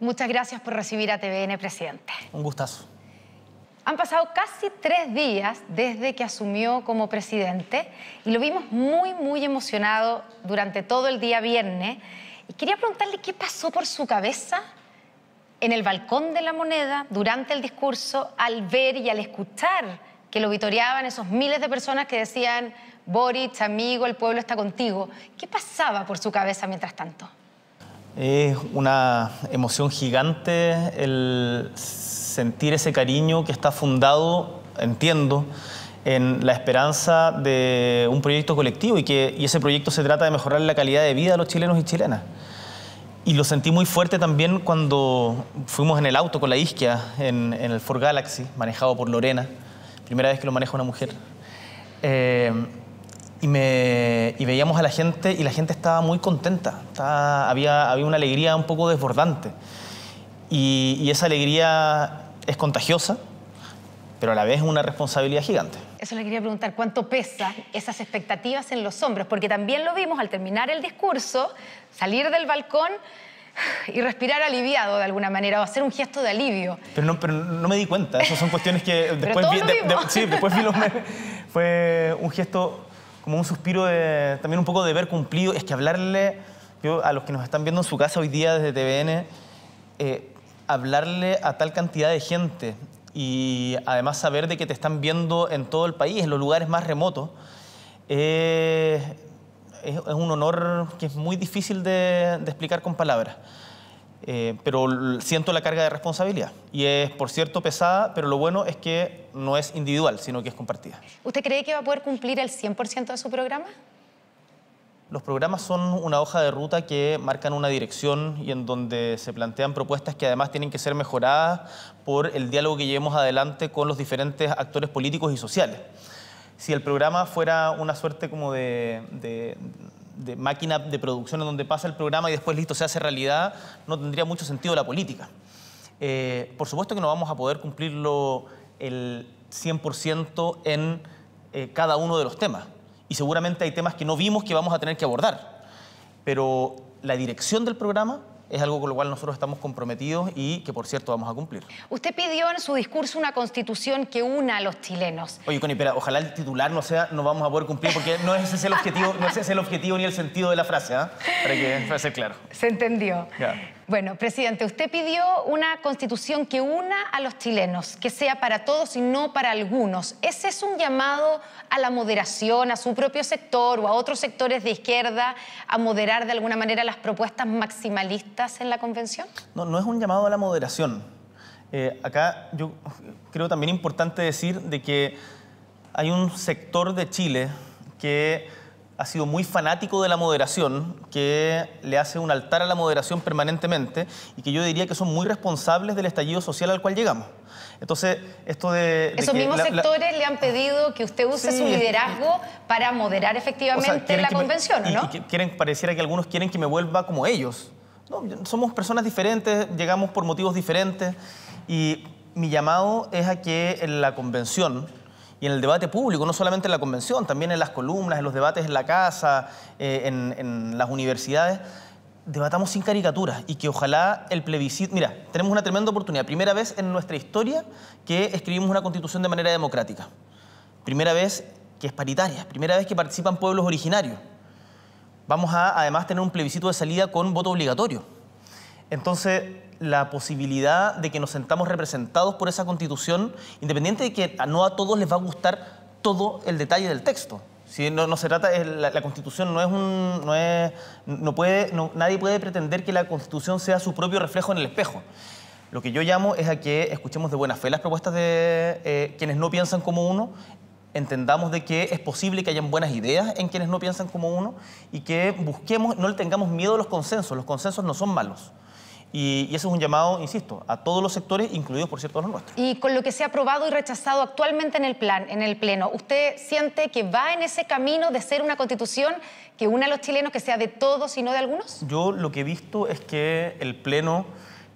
Muchas gracias por recibir a TVN, presidente. Un gustazo. Han pasado casi 3 días desde que asumió como presidente y lo vimos muy emocionado durante todo el día viernes. Y quería preguntarle qué pasó por su cabeza en el balcón de La Moneda durante el discurso al ver y al escuchar que lo vitoreaban esos miles de personas que decían Boric, amigo, el pueblo está contigo. ¿Qué pasaba por su cabeza mientras tanto? Es una emoción gigante el sentir ese cariño que está fundado, entiendo, en la esperanza de un proyecto colectivo y ese proyecto se trata de mejorar la calidad de vida de los chilenos y chilenas. Y lo sentí muy fuerte también cuando fuimos en el auto con la Izkia en el Ford Galaxy, manejado por Lorena, primera vez que lo maneja una mujer. Y veíamos a la gente y la gente estaba muy contenta, había una alegría un poco desbordante. Y esa alegría es contagiosa, pero a la vez es una responsabilidad gigante. Eso le quería preguntar, ¿cuánto pesan esas expectativas en los hombros? Porque también lo vimos al terminar el discurso, salir del balcón y respirar aliviado de alguna manera, o hacer un gesto de alivio. Pero no me di cuenta, esas son cuestiones que después vi. Después vi los memes. Fue un gesto, como un suspiro, también un poco de deber cumplido. Es que hablarle, yo a los que nos están viendo en su casa hoy día desde TVN, hablarle a tal cantidad de gente y además saber de que te están viendo en todo el país, en los lugares más remotos, es un honor que es muy difícil de explicar con palabras. Pero siento la carga de responsabilidad y es, por cierto, pesada, pero lo bueno es que no es individual, sino que es compartida. ¿Usted cree que va a poder cumplir el 100% de su programa? Los programas son una hoja de ruta que marcan una dirección y en donde se plantean propuestas que además tienen que ser mejoradas por el diálogo que llevemos adelante con los diferentes actores políticos y sociales. Si el programa fuera una suerte como de máquina de producción en donde pasa el programa y después listo, se hace realidad, no tendría mucho sentido la política. Por supuesto que no vamos a poder cumplirlo el 100% en cada uno de los temas. Y seguramente hay temas que no vimos que vamos a tener que abordar. Pero la dirección del programa es algo con lo cual nosotros estamos comprometidos y que, por cierto, vamos a cumplir. Usted pidió en su discurso una constitución que una a los chilenos. Oye, Connie, pero ojalá el titular no sea no vamos a poder cumplir, porque no es ese el objetivo, no es ese el objetivo ni el sentido de la frase, ¿eh? Para ser claro. Se entendió. Yeah. Bueno, presidente, usted pidió una constitución que una a los chilenos, que sea para todos y no para algunos. ¿Ese es un llamado a la moderación, a su propio sector o a otros sectores de izquierda a moderar de alguna manera las propuestas maximalistas en la convención? No, no es un llamado a la moderación. Acá yo creo también importante decir de que hay un sector de Chile que ha sido muy fanático de la moderación, que le hace un altar a la moderación permanentemente y que yo diría que son muy responsables del estallido social al cual llegamos. Entonces, esto de... Esos mismos sectores le han pedido que usted use su liderazgo para moderar efectivamente la convención, ¿no? Pareciera que algunos quieren que me vuelva como ellos. No, somos personas diferentes, llegamos por motivos diferentes y mi llamado es a que en la convención y en el debate público, no solamente en la convención, también en las columnas, en los debates en la casa, en las universidades, debatamos sin caricaturas y que ojalá el plebiscito... Mira, tenemos una tremenda oportunidad. Primera vez en nuestra historia que escribimos una constitución de manera democrática. Primera vez que es paritaria. Primera vez que participan pueblos originarios. Vamos a, además, tener un plebiscito de salida con voto obligatorio. Entonces, la posibilidad de que nos sentamos representados por esa constitución, independiente de que no a todos les va a gustar todo el detalle del texto. ¿Sí? No se trata, la constitución no es un... nadie puede pretender que la constitución sea su propio reflejo en el espejo. Lo que yo llamo es a que escuchemos de buena fe las propuestas de quienes no piensan como uno, entendamos de que es posible que hayan buenas ideas en quienes no piensan como uno y que busquemos, no le tengamos miedo a los consensos no son malos. Y eso es un llamado, insisto, a todos los sectores, incluidos, por cierto, a los nuestros. Y con lo que se ha aprobado y rechazado actualmente en el Pleno, ¿usted siente que va en ese camino de ser una constitución que una a los chilenos, que sea de todos y no de algunos? Yo lo que he visto es que el Pleno,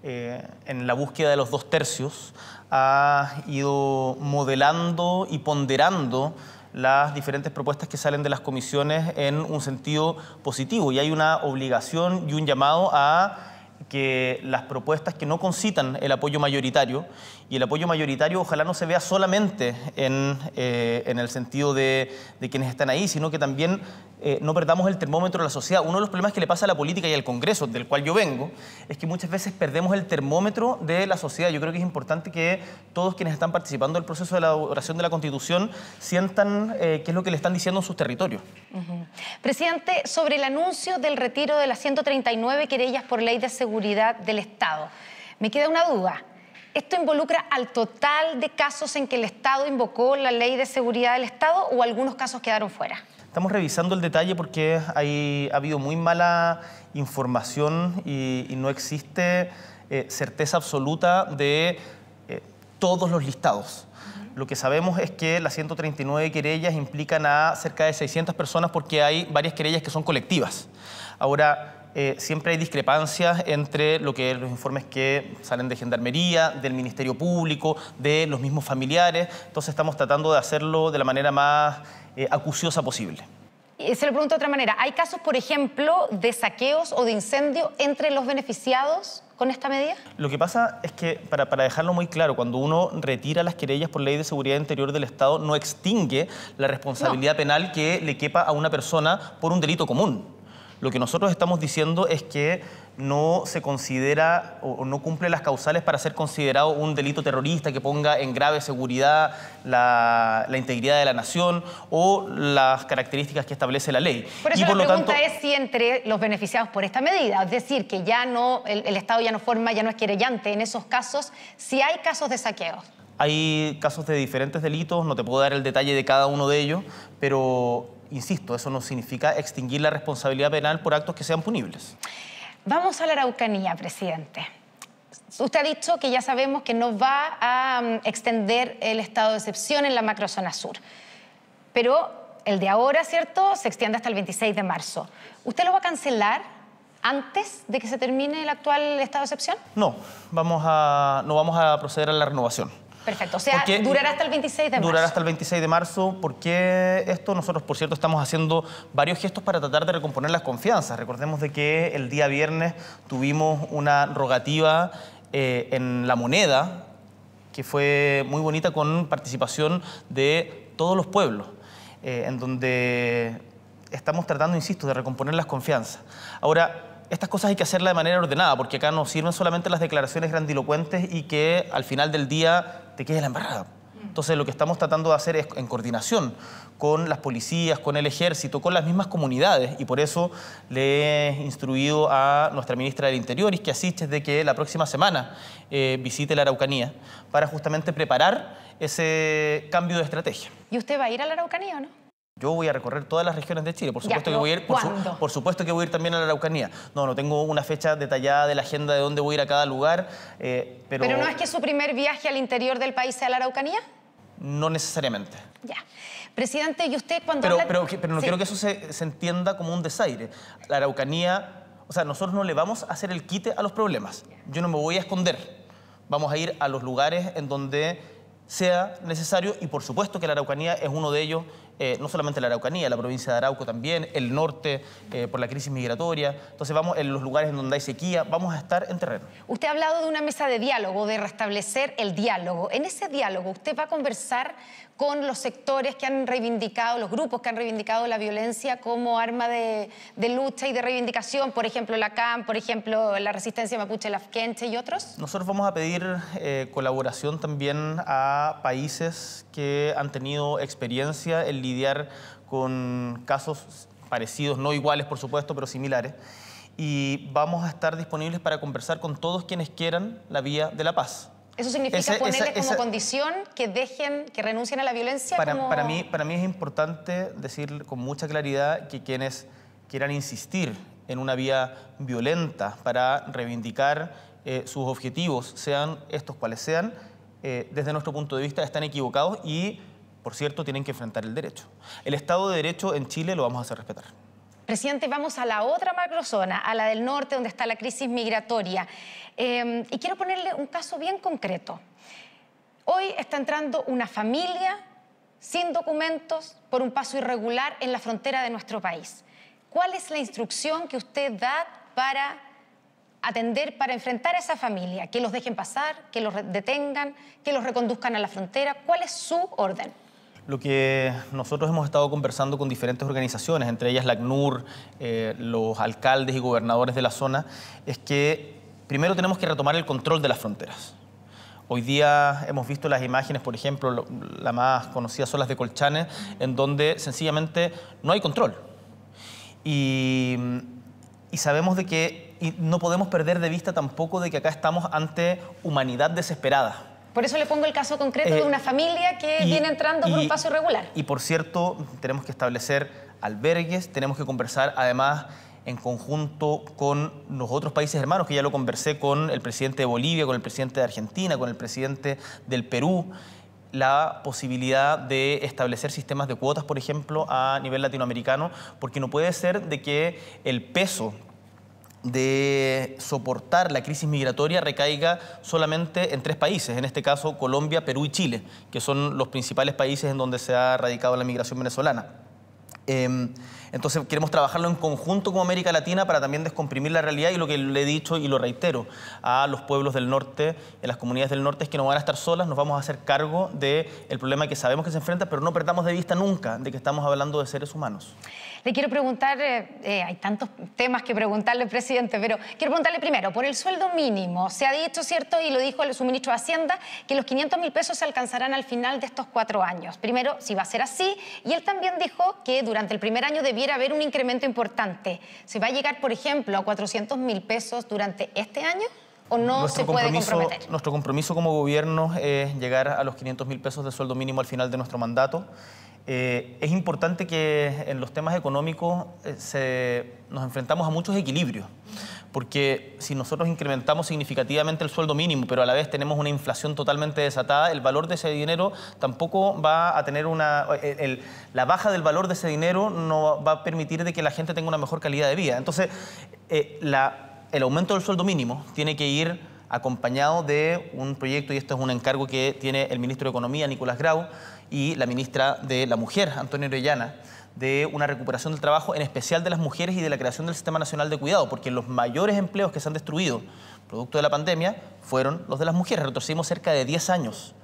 en la búsqueda de los 2/3, ha ido modelando y ponderando las diferentes propuestas que salen de las comisiones en un sentido positivo. Y hay una obligación y un llamado a que las propuestas que no concitan el apoyo mayoritario, y el apoyo mayoritario ojalá no se vea solamente en el sentido de quienes están ahí, sino que también no perdamos el termómetro de la sociedad. Uno de los problemas que le pasa a la política y al Congreso, del cual yo vengo, es que muchas veces perdemos el termómetro de la sociedad. Yo creo que es importante que todos quienes están participando del proceso de la elaboración de la Constitución sientan qué es lo que le están diciendo en sus territorios. Presidente, sobre el anuncio del retiro de las 139 querellas por ley de seguridad del Estado, me queda una duda. ¿Esto involucra al total de casos en que el Estado invocó la ley de seguridad del Estado o algunos casos quedaron fuera? Estamos revisando el detalle porque ha habido muy mala información y no existe certeza absoluta de todos los listados. Lo que sabemos es que las 139 querellas implican a cerca de 600 personas porque hay varias querellas que son colectivas. Ahora, siempre hay discrepancias entre lo que los informes que salen de Gendarmería, del Ministerio Público, de los mismos familiares. Entonces estamos tratando de hacerlo de la manera más acuciosa posible. Y se lo pregunto de otra manera. ¿Hay casos, por ejemplo, de saqueos o de incendio entre los beneficiados con esta medida? Lo que pasa es que, para dejarlo muy claro, cuando uno retira las querellas por ley de seguridad interior del Estado, no extingue la responsabilidad penal que le quepa a una persona por un delito común. Lo que nosotros estamos diciendo es que no se considera o no cumple las causales para ser considerado un delito terrorista que ponga en grave seguridad la integridad de la nación o las características que establece la ley. Por eso la pregunta es si entre los beneficiados por esta medida, es decir, que ya no el Estado ya no forma, ya no es querellante en esos casos, si hay casos de saqueos. Hay casos de diferentes delitos, no te puedo dar el detalle de cada uno de ellos, pero insisto, eso no significa extinguir la responsabilidad penal por actos que sean punibles. Vamos a la Araucanía, presidente. Usted ha dicho que ya sabemos que no va a extender el estado de excepción en la macrozona sur. Pero el de ahora, ¿cierto?, se extiende hasta el 26 de marzo. ¿Usted lo va a cancelar antes de que se termine el actual estado de excepción? No, no vamos a proceder a la renovación. Perfecto, o sea, porque durará hasta el 26 de marzo. Durará hasta el 26 de marzo, porque esto nosotros, por cierto, estamos haciendo varios gestos para tratar de recomponer las confianzas. Recordemos de que el día viernes tuvimos una rogativa en La Moneda, que fue muy bonita con participación de todos los pueblos, en donde estamos tratando, insisto, de recomponer las confianzas. Ahora, estas cosas hay que hacerlas de manera ordenada, porque acá no sirven solamente las declaraciones grandilocuentes y que al final del día te quede la embarrada. Entonces lo que estamos tratando de hacer es, en coordinación con las policías, con el ejército, con las mismas comunidades, y por eso le he instruido a nuestra ministra del Interior, Izkia Siches, de que la próxima semana visite la Araucanía para justamente preparar ese cambio de estrategia. ¿Y usted va a ir a la Araucanía o no? Yo voy a recorrer todas las regiones de Chile, por supuesto que voy a ir, por supuesto que voy a ir también a la Araucanía. No tengo una fecha detallada de la agenda de dónde voy a ir a cada lugar, ¿Pero no es que su primer viaje al interior del país sea la Araucanía? No necesariamente. Ya. Presidente, ¿y usted cuando habla? Pero no quiero que eso se entienda como un desaire. La Araucanía, o sea, nosotros no le vamos a hacer el quite a los problemas. Yo no me voy a esconder. Vamos a ir a los lugares en donde sea necesario, y por supuesto que la Araucanía es uno de ellos. No solamente la Araucanía, la provincia de Arauco también, el norte, por la crisis migratoria. Entonces vamos en los lugares en donde hay sequía, vamos a estar en terreno. Usted ha hablado de una mesa de diálogo, de restablecer el diálogo. En ese diálogo, ¿usted va a conversar con los sectores que han reivindicado, los grupos que han reivindicado la violencia como arma de lucha y de reivindicación? Por ejemplo, la CAM, por ejemplo, la resistencia mapuche, Lafkenche y otros. Nosotros vamos a pedir colaboración también a países que han tenido experiencia en lidiar con casos parecidos, no iguales por supuesto, pero similares. Y vamos a estar disponibles para conversar con todos quienes quieran la vía de la paz. ¿Eso significa ponerles como condición que dejen, que renuncien a la violencia? Para mí es importante decir con mucha claridad que quienes quieran insistir en una vía violenta para reivindicar sus objetivos, sean estos cuales sean, desde nuestro punto de vista están equivocados y, por cierto, tienen que enfrentar el derecho. El Estado de Derecho en Chile lo vamos a hacer respetar. Presidente, vamos a la otra macrozona, a la del norte, donde está la crisis migratoria. Y quiero ponerle un caso bien concreto. Hoy está entrando una familia sin documentos por un paso irregular en la frontera de nuestro país. ¿Cuál es la instrucción que usted da para atender para enfrentar a esa familia? ¿Que los dejen pasar? ¿Que los detengan? ¿Que los reconduzcan a la frontera? ¿Cuál es su orden? Lo que nosotros hemos estado conversando con diferentes organizaciones, entre ellas la ACNUR, los alcaldes y gobernadores de la zona, es que primero tenemos que retomar el control de las fronteras. Hoy día hemos visto las imágenes, por ejemplo, la más conocida son las de Colchane, en donde sencillamente no hay control. Y sabemos de que no podemos perder de vista tampoco de que acá estamos ante humanidad desesperada. Por eso le pongo el caso concreto de una familia que viene entrando por un paso irregular. Y por cierto, tenemos que establecer albergues, tenemos que conversar además en conjunto con los otros países hermanos, que ya lo conversé con el presidente de Bolivia, con el presidente de Argentina, con el presidente del Perú, la posibilidad de establecer sistemas de cuotas, por ejemplo, a nivel latinoamericano, porque no puede ser de que el peso de soportar la crisis migratoria recaiga solamente en tres países, en este caso Colombia, Perú y Chile, que son los principales países en donde se ha radicado la migración venezolana. Entonces queremos trabajarlo en conjunto con América Latina para también descomprimir la realidad, y lo que le he dicho y lo reitero a los pueblos del norte, a las comunidades del norte, es que no van a estar solas, nos vamos a hacer cargo del problema que sabemos que se enfrenta, pero no perdamos de vista nunca de que estamos hablando de seres humanos. Le quiero preguntar, hay tantos temas que preguntarle, presidente, pero quiero preguntarle primero por el sueldo mínimo. Se ha dicho, ¿cierto?, y lo dijo el ministro de Hacienda, que los 500.000 pesos se alcanzarán al final de estos 4 años. Primero, si va a ser así, y él también dijo que durante el primer año debiera haber un incremento importante. ¿Se va a llegar, por ejemplo, a 400.000 pesos durante este año o no se puede comprometer? Nuestro compromiso como gobierno es llegar a los 500.000 pesos de sueldo mínimo al final de nuestro mandato. Es importante que en los temas económicos nos enfrentamos a muchos equilibrios, porque si nosotros incrementamos significativamente el sueldo mínimo, pero a la vez tenemos una inflación totalmente desatada, el valor de ese dinero tampoco va a tener la baja del valor de ese dinero no va a permitir de que la gente tenga una mejor calidad de vida. Entonces, el aumento del sueldo mínimo tiene que ir acompañado de un proyecto, y esto es un encargo que tiene el ministro de Economía, Nicolás Grau, y la ministra de la Mujer, Antonia Orellana, de una recuperación del trabajo, en especial de las mujeres, y de la creación del Sistema Nacional de Cuidado, porque los mayores empleos que se han destruido producto de la pandemia fueron los de las mujeres. Retrocedimos cerca de 10 años.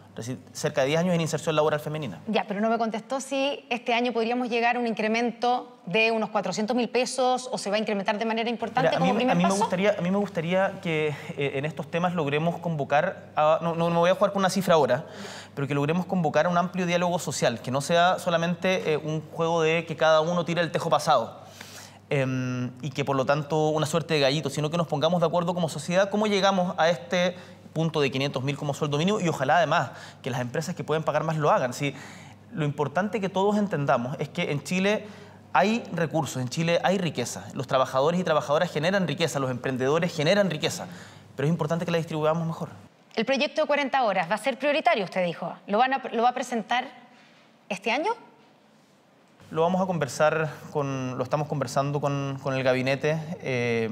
Cerca de 10 años en inserción laboral femenina. Ya, pero no me contestó si este año podríamos llegar a un incremento de unos 400.000 pesos o se va a incrementar de manera importante. Mira, a mí me gustaría que en estos temas logremos convocar no me voy a jugar con una cifra ahora, pero que logremos convocar a un amplio diálogo social, que no sea solamente un juego de que cada uno tire el tejo pasado. Y que por lo tanto una suerte de gallito, sino que nos pongamos de acuerdo como sociedad cómo llegamos a este punto de 500.000 como sueldo mínimo, y ojalá además que las empresas que pueden pagar más lo hagan. Sí, lo importante que todos entendamos es que en Chile hay recursos, en Chile hay riqueza, los trabajadores y trabajadoras generan riqueza, los emprendedores generan riqueza, pero es importante que la distribuyamos mejor. El proyecto de 40 horas va a ser prioritario, usted dijo. ¿Lo va a presentar este año? Lo vamos a conversar, lo estamos conversando con el gabinete.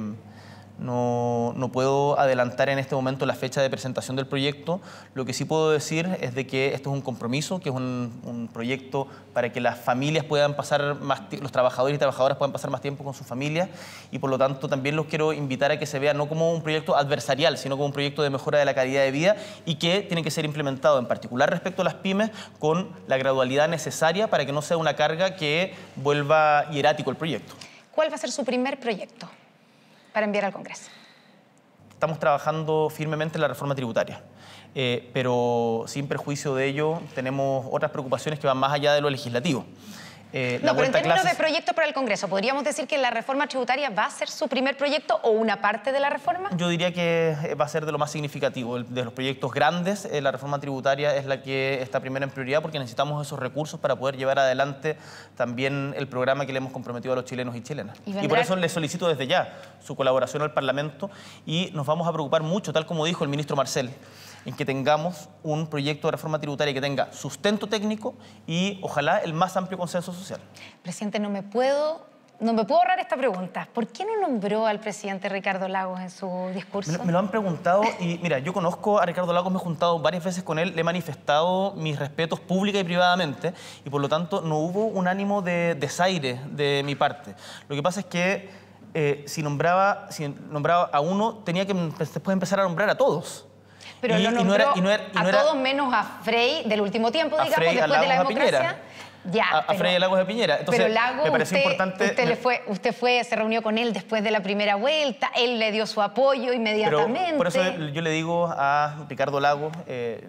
No puedo adelantar en este momento la fecha de presentación del proyecto. Lo que sí puedo decir es de que esto es un compromiso, que es un proyecto para que las familias puedan pasar más, los trabajadores y trabajadoras puedan pasar más tiempo con sus familias, y por lo tanto también los quiero invitar a que se vea no como un proyecto adversarial, sino como un proyecto de mejora de la calidad de vida, y que tiene que ser implementado en particular respecto a las pymes con la gradualidad necesaria para que no sea una carga que vuelva hierático el proyecto. ¿Cuál va a ser su primer proyecto para enviar al Congreso? Estamos trabajando firmemente en la reforma tributaria, pero sin perjuicio de ello tenemos otras preocupaciones que van más allá de lo legislativo. No, pero en términos de proyecto para el Congreso, ¿podríamos decir que la reforma tributaria va a ser su primer proyecto o una parte de la reforma? Yo diría que va a ser de lo más significativo. De los proyectos grandes, la reforma tributaria es la que está primero en prioridad, porque necesitamos esos recursos para poder llevar adelante también el programa que le hemos comprometido a los chilenos y chilenas. Y por eso le solicito desde ya su colaboración al Parlamento, y nos vamos a preocupar mucho, tal como dijo el ministro Marcel, en que tengamos un proyecto de reforma tributaria que tenga sustento técnico y ojalá el más amplio consenso social. Presidente, no me puedo ahorrar esta pregunta. ¿Por qué no nombró al presidente Ricardo Lagos en su discurso? Me lo han preguntado y mira, yo conozco a Ricardo Lagos, me he juntado varias veces con él, le he manifestado mis respetos pública y privadamente, y por lo tanto no hubo un ánimo de desaire de mi parte. Lo que pasa es que si nombraba a uno, tenía que después empezar a nombrar a todos. Pero y, lo nombró a todos menos a Frei del último tiempo, digamos, Frei, después de la democracia. Ya, a Frei Lagos de Piñera. Entonces, pero Lagos, me pareció importante... Usted se reunió con él después de la primera vuelta, él le dio su apoyo inmediatamente. Pero por eso yo le digo a Ricardo Lagos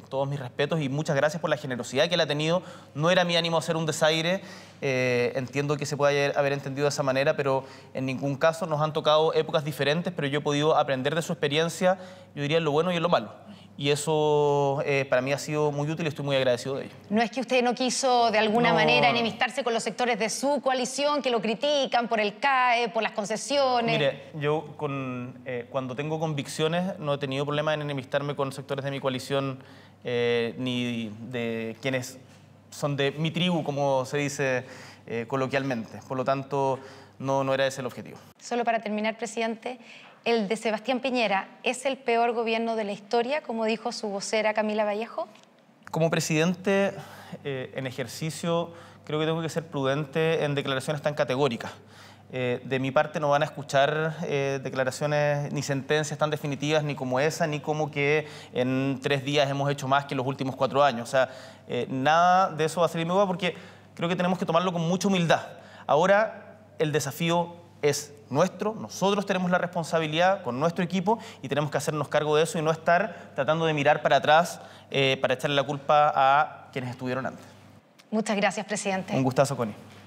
todos mis respetos y muchas gracias por la generosidad que él ha tenido. No era mi ánimo hacer un desaire, entiendo que se puede haber entendido de esa manera, pero en ningún caso nos han tocado épocas diferentes, pero yo he podido aprender de su experiencia, yo diría, en lo bueno y en lo malo. Y eso para mí ha sido muy útil y estoy muy agradecido de ello. No es que usted no quiso de alguna manera enemistarse con los sectores de su coalición que lo critican por el CAE, por las concesiones. Mire, yo cuando tengo convicciones no he tenido problema en enemistarme con sectores de mi coalición ni de quienes son de mi tribu, como se dice coloquialmente. Por lo tanto, no era ese el objetivo. Solo para terminar, presidente... ¿El de Sebastián Piñera es el peor gobierno de la historia, como dijo su vocera Camila Vallejo? Como presidente en ejercicio, creo que tengo que ser prudente en declaraciones tan categóricas. De mi parte no van a escuchar declaraciones ni sentencias tan definitivas ni como esa, ni como que en 3 días hemos hecho más que en los últimos 4 años. O sea, nada de eso va a salir nuevo porque creo que tenemos que tomarlo con mucha humildad. Ahora el desafío es nuestro, nosotros tenemos la responsabilidad con nuestro equipo y tenemos que hacernos cargo de eso y no estar tratando de mirar para atrás para echarle la culpa a quienes estuvieron antes. Muchas gracias, presidente. Un gustazo, Connie.